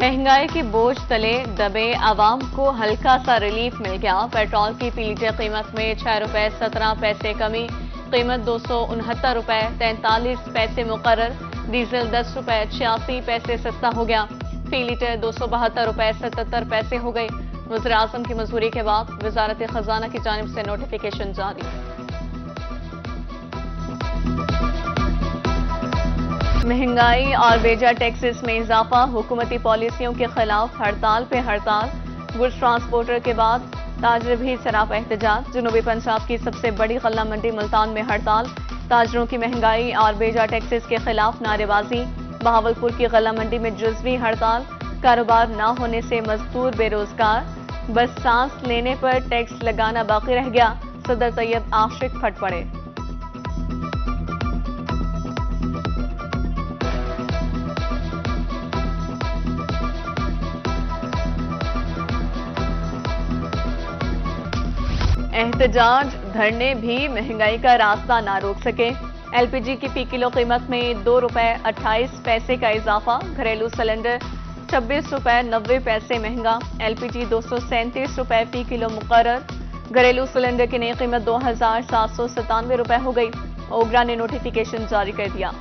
महंगाई के बोझ तले दबे आवाम को हल्का सा रिलीफ मिल गया। पेट्रोल की फी लीटर कीमत में 6.17 रुपये कमी, कीमत 269.43 रुपये मुकर्रर। डीजल 10.86 रुपये सस्ता हो गया, फी लीटर 272.77 रुपये हो गई। वज़ीर आज़म की मंजूरी के बाद वज़ारत ख़ज़ाना की जानिब से नोटिफिकेशन जारी। महंगाई और बेजा टैक्सेस में इजाफा, हुकूमती पॉलिसियों के खिलाफ हड़ताल पे हड़ताल। गुड्स ट्रांसपोर्टर के बाद ताजर भी शराब एहतजाज। जनूबी पंजाब की सबसे बड़ी गल्ला मंडी मुल्तान में हड़ताल, ताजरों की महंगाई और बेजा टैक्सेस के खिलाफ नारेबाजी। बहावलपुर की गल्ला मंडी में जुजवी हड़ताल, कारोबार ना होने से मजदूर बेरोजगार। बस सांस लेने पर टैक्स लगाना बाकी रह गया, सदर तैयब आशिक फट पड़े। एहतजाज धरने भी महंगाई का रास्ता ना रोक सके। एलपीजी की फी किलो कीमत में 2.28 रुपये का इजाफा, घरेलू सिलेंडर 26.90 रुपये महंगा। एलपीजी 237 रुपये फी किलो मुकर्रर, घरेलू सिलेंडर की नई कीमत 2797 रुपये हो गई। ओगरा ने नोटिफिकेशन जारी कर दिया।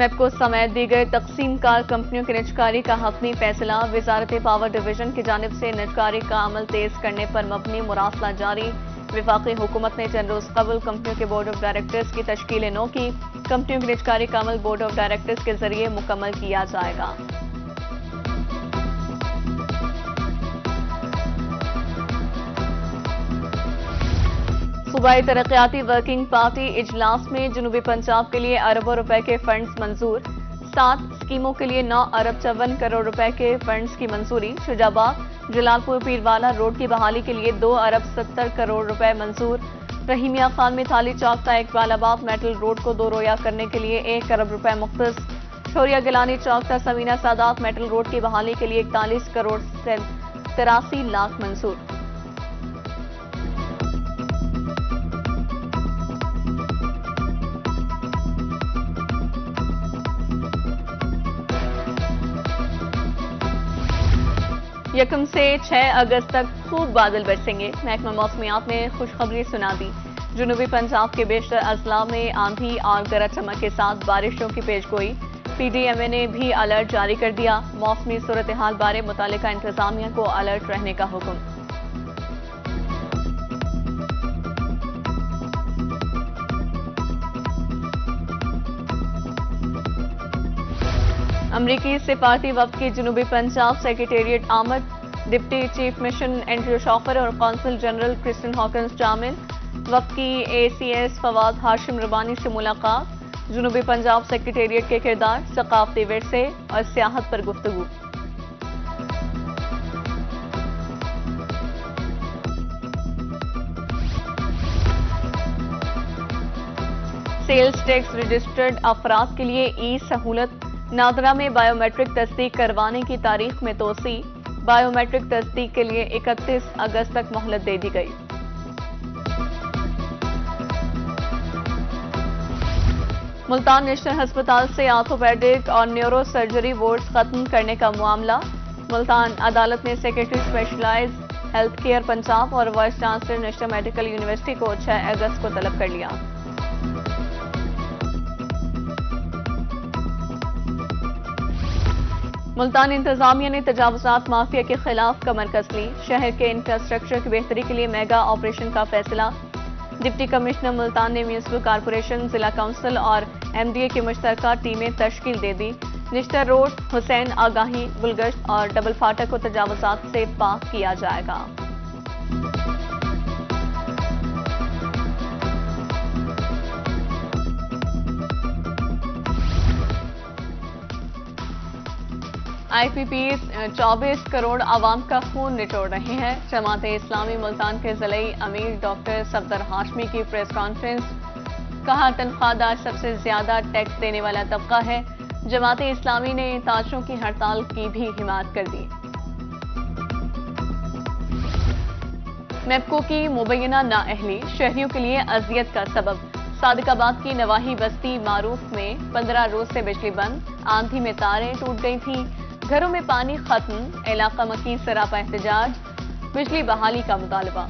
मैपको समेत दीगर तकसीम कार कंपनियों की निजकारी का हतमी फैसला। वजारत पावर डिवीजन की जानिब से निजकारी का अमल तेज करने पर मबनी मुरासला जारी। वफाकी हुकूमत ने चंद रोज कबल कंपनियों के बोर्ड ऑफ डायरेक्टर्स की तश्कील नौ की। कंपनियों की निजकारी का अमल बोर्ड ऑफ डायरेक्टर्स के जरिए मुकम्मल किया जाएगा। सूबाई तरक्याती वर्किंग पार्टी इजलास में जनूबी पंजाब के लिए अरबों रुपए के फंड्स मंजूर। 7 स्कीमों के लिए 9.54 अरब के फंड्स की मंजूरी। शुजाबाद जलालपुर पीरवाला रोड की बहाली के लिए 2.70 अरब मंजूर। रहीमिया खान में थाली चौक का इकबालाबाद मेटल रोड को दो रोया करने के लिए 1 अरब रुपए मुख्तस। शोरिया गिलानी चौक का समीना सादात मेटल रोड की बहाली के लिए 41.83 करोड़ मंजूर। यकम से 6 अगस्त तक खूब बादल बरसेंगे, महकमा मौसमियात ने खुशखबरी सुना दी। जुनूबी पंजाब के बेशतर अजला में आंधी और गरज चमक के साथ बारिशों की पेशगोई। पीडीएमए ने भी अलर्ट जारी कर दिया। मौसमी सूरत हाल बारे मुतालिका इंतजामिया को अलर्ट रहने का हुक्म। अमरीकी सिफारती वफ्द की जनूबी पंजाब सेक्रेटेरिएट आमद, deputy chief mission Andrew Schofer और कौंसल जनरल क्रिस्टन हॉकिंस शामिल। वफ्द की ACS फवाद हाशिम रब्बानी से मुलाकात। जनूबी पंजाब सेक्रेटेरिएट के किरदार, सकाफती विरसे और सियाहत पर गुफ्तगू। सेल्स टैक्स रजिस्टर्ड अफराद के लिए ई सहूलत। नादरा में बायोमेट्रिक तस्दीक करवाने की तारीख में तोसी, बायोमेट्रिक तस्दीक के लिए 31 अगस्त तक मोहलत दे दी गई। मुल्तान नेशनल अस्पताल से ऑर्थोपेडिक और न्यूरो सर्जरी वार्ड्स खत्म करने का मामला। मुल्तान अदालत ने secretary specialise health care Punjab और vice chancellor national medical university को 6 अगस्त को तलब कर लिया। मुल्तान इंतजामिया ने तजावजात माफिया के खिलाफ कमर कस ली। शहर के इंफ्रास्ट्रक्चर की बेहतरी के लिए मेगा ऑपरेशन का फैसला। डिप्टी कमिश्नर मुल्तान ने म्यूनसिपल कॉरपोरेशन, जिला काउंसिल और MDA की मुश्तरका टीमें तश्कील दे दी। निश्तर रोड, हुसैन आगाही, गुलगश्त और डबल फाटक को तजावजात से पाक किया जाएगा। IPPs 24 करोड़ आवाम का खून निचोड़ रहे हैं। जमाते इस्लामी मुल्तान के ज़िलई अमीर डॉक्टर सफदर हाशमी की प्रेस कॉन्फ्रेंस। कहा, तनख्वाहदार सबसे ज्यादा टैक्स देने वाला तबका है। जमाते इस्लामी ने ताजरों की हड़ताल की भी हिमायत कर दी। मैपको की मुबैना नाअहली शहरियों के लिए अजियत का सबब। सादिकाबाद की नवाही बस्ती मारूफ में 15 रोज से बिजली बंद, आंधी में तारें टूट गई थी, घरों में पानी खत्म, इलाका मकी सरापा एहतजाज, बिजली बहाली का मुतालबा।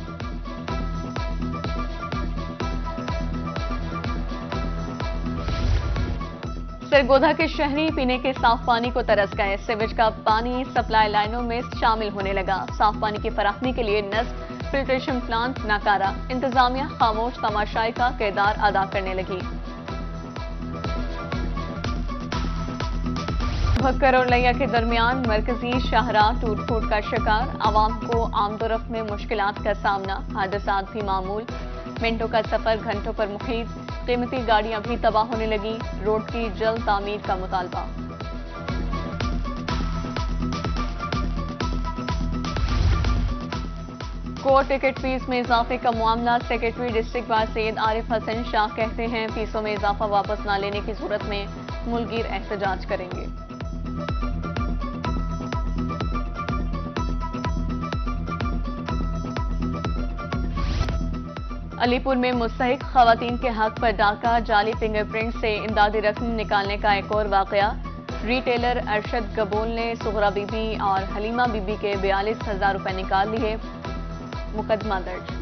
सरगोधा के शहरी पीने के साफ पानी को तरस गए, सीवेज का पानी सप्लाई लाइनों में शामिल होने लगा। साफ पानी की फराहमी के लिए नस्ब फिल्ट्रेशन प्लांट नाकारा, इंतजामिया खामोश तमाशाई का किरदार अदा करने लगी। भक्कर और लैया के दरमियान मरकजी शाहरा टूट फूट का शिकार, आवाम को आमदोरफ्त में मुश्किलात का सामना, हादसा भी मामूल, मिनटों का सफर घंटों पर मुखीद, कीमती गाड़ियां भी तबाह होने लगी, रोड की जल्द तामीर का मुतालबा। कोर टिकट फीस में इजाफे का मामला, secretary district bar Syed Arif Hasan Shah कहते हैं फीसों में इजाफा वापस न लेने की सूरत में मुल्कीर एहतजाज करेंगे। अलीपुर में मुस्तहिक खवातीन के हक पर डाका, जाली फिंगरप्रिंट से इमदादी रकम निकालने का एक और वाकया, रिटेलर अरशद गबोल ने सुगरा बीबी और हलीमा बीबी के 42,000 रुपए निकाल लिए, मुकदमा दर्ज।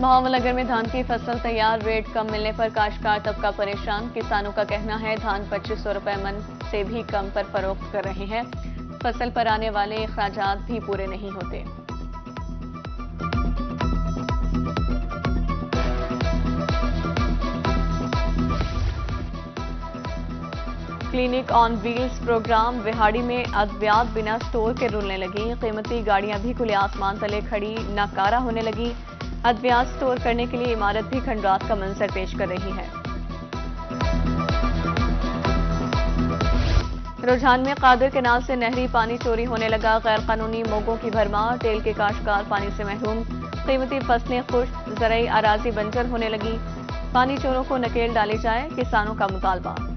महावलनगर में धान की फसल तैयार, रेट कम मिलने पर काश्तकार तबका परेशान, किसानों का कहना है धान 2500 रुपए मन से भी कम पर फरोख्त कर रहे हैं, फसल पर आने वाले अखराजात भी पूरे नहीं होते। Clinic on wheels programme, Vehari में अद्वियात बिना स्टोर के रुलने लगी, कीमती गाड़ियां भी खुले आसमान तले खड़ी नाकारा होने लगी, अद्वियात स्टोर करने के लिए इमारत भी खंडरात का मंजर पेश कर रही है। रुझान में कादर कैनाल से नहरी पानी चोरी होने लगा, गैर कानूनी मोगों की भरमार, तेल के काश्तकार पानी से महरूम, कीमती फसलें खुश्क, ज़रई अराजी बंजर होने लगी, पानी चोरों को नकेल डाली जाए, किसानों का मुतालबा।